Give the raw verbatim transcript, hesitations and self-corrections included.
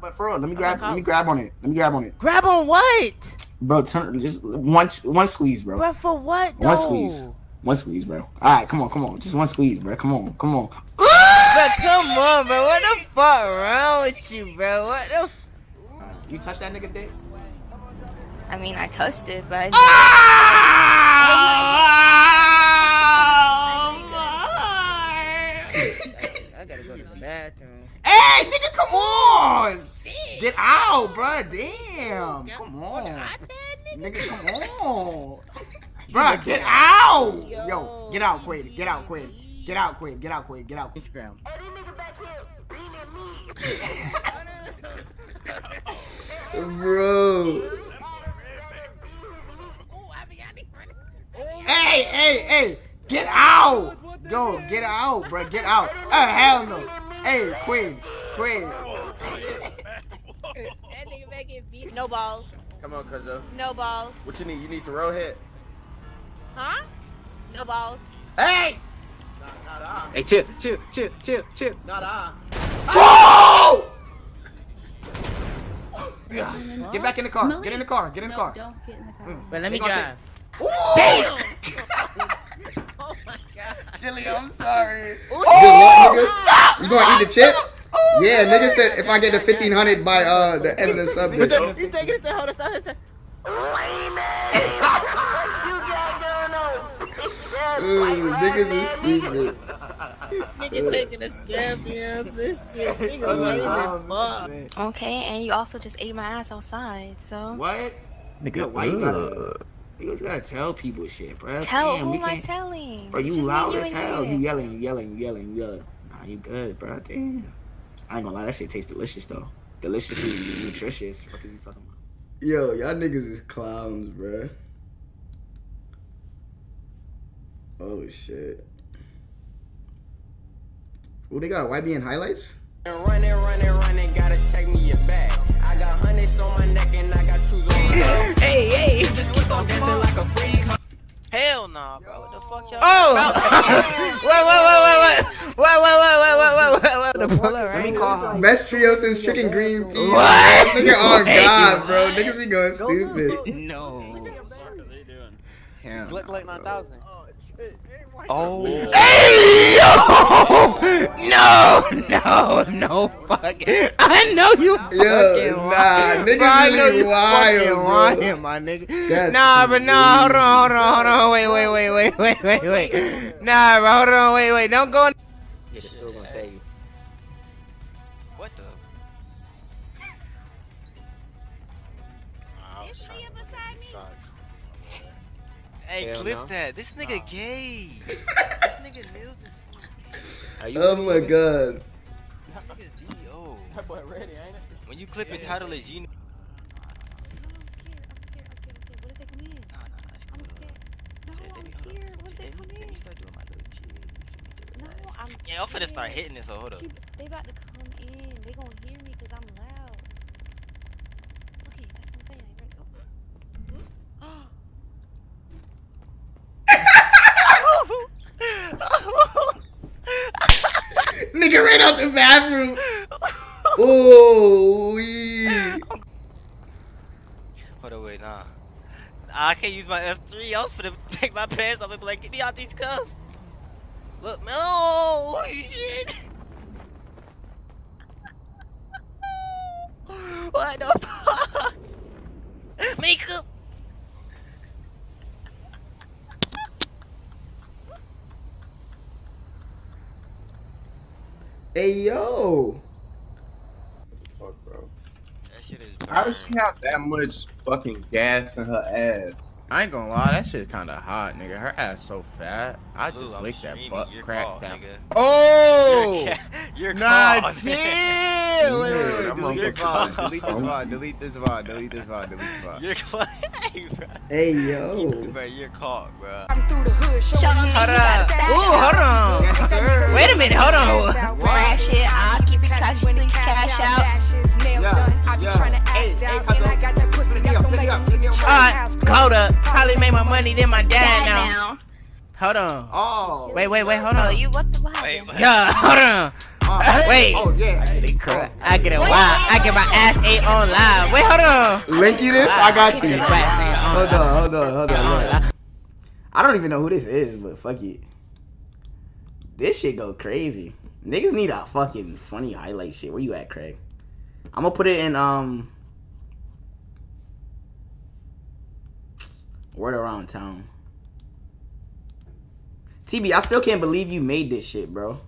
But for real, let me grab. Let me grab on it. Let me grab on it. Grab on what? Bro, turn just one one squeeze, bro. But for what though? One squeeze. One squeeze, bro. All right, come on, come on. Just one squeeze, bro. Come on, come on. But come on, bro. What the fuck wrong with you, bro? What the? F uh, you touch that nigga dick? I mean, I touched it, but. I gotta go to the bathroom. Hey, nigga, come on! Shit. Get out, bro. Damn. Come on. Nigga, come on. Bruh, get out! Yo, Yo get out quick, get out quick, get out quick, get out quick, get out quick. Hey, this nigga back here beating at me. Bro. Hey, hey, hey, get out! Yo, get out, bruh, get out. Oh, hell no. Hey, Quinn, Quinn. That nigga back here beat. No balls. Come on, Cuzzo. No balls. What you need? You need some roll head? Huh? No balls. Hey! Nah, nah, nah. Hey, chill, chill, chill, chill, chill. Nah, nah. Oh! Get back in the car. Get in the car. Get in the car. No, don't get in the car. Mm. But let me drive. Ooh! Damn! Oh my god. Chili, I'm sorry. Ooh, oh! Stop! You gonna eat the chip? Oh, yeah, man. Nigga said if I get the fifteen hundred by uh, the end of the sub. You take it and say, hold us out. Ooh, niggas is stupid. Nigga taking a stab, this shit. Nigga leaving. Okay, and you also just ate my ass outside, so. What? Nigga, why you gotta, you just gotta tell people shit, bro. Tell, damn, who am I telling? Bro, you just loud as hell. You yelling, you yelling, you yelling, you yelling. Nah, you good, bro. Damn. I ain't gonna lie, that shit tastes delicious, though. Delicious is nutritious. What is he talking about? Yo, y'all niggas is clowns, bro. Oh shit. Oh, they got Y B N highlights? Running, running, running, gotta check me your back. I got hundreds on my neck and I got shoes on. Hey, hey, just keep on dancing like a freak. Hell nah, bro. What the fuck y'all? Oh! Wait, wait, wait, wait, wait, wait, wait, wait, wait, wait, wait, wait, wait, wait, wait, wait. Best trio since chicken green peas. What? Nigga, oh god, bro. Niggas be going stupid. No. Look like nine thousand. Oh. Hey, yo! No, no, no, fuck it. I know you fucking yo, nah, niggas I know really you wild, fucking lying, my nigga. That's nah, but nah, hold on, hold on, hold on, wait, wait, wait, wait, wait, wait, wait. Nah, bro, hold on, wait, wait, don't go in. Yeah, they're still gonna tell you. What the? Oh, sucks. Hey, hell clip no. That. This nigga oh. Gay. This nigga nails is. Oh my god. It? That nigga's D O. That boy ready, ain't it? When you clip yeah, it, yeah, title yeah. Is Gino. No, I'm yeah, I'm finna start hitting this, so hold up. She, they about to come in. They gonna hear me because I'm loud. Okay, that's what I'm saying. Right? Oh. Oh. Nigga ran out the bathroom. Oh, wee. Hold on, wait, nah. I can't use my F three. I was finna take my pants off and be like, get me out these cuffs. Look, no, oh, shit. What the fuck? Makeup. Hey yo! Fuck, bro. That shit is bad. How does she have that much fucking gas in her ass? I ain't gonna lie, that shit's kinda hot, nigga. Her ass so fat. I just Ooh, licked that butt crack call, down. Nigga. Oh! You're nah, chill! Wait, wait, wait. Delete this VOD. Delete this VOD. Delete this VOD. Delete this VOD. Delete this VOD. You're caught. Hey, bro. Hey, yo. Bro, you're caught, bro. I'm through the hood. Show me. Hold up. Ooh, hold on. Yes, sir. Wait a minute. Hold on. Crash it. I'll keep it consciously cash out. I be trying to act out. And I got that pussy. That's gonna make me get your house. Hold up. Probably made my money, then my dad now. Hold on. Oh. Wait, wait, wait, hold on. You what the fuck? Yeah, hold on. Uh, wait. Oh, yeah. I get a crack. I get a wild. I get my ass ate online. Wait, hold on. Link you this? I got you. Hold on, hold on, hold on. I don't even know who this is, but fuck it. This shit go crazy. Niggas need a fucking funny highlight shit. Where you at, Craig? I'm gonna put it in, um... word around town. T B, I still can't believe you made this shit, bro.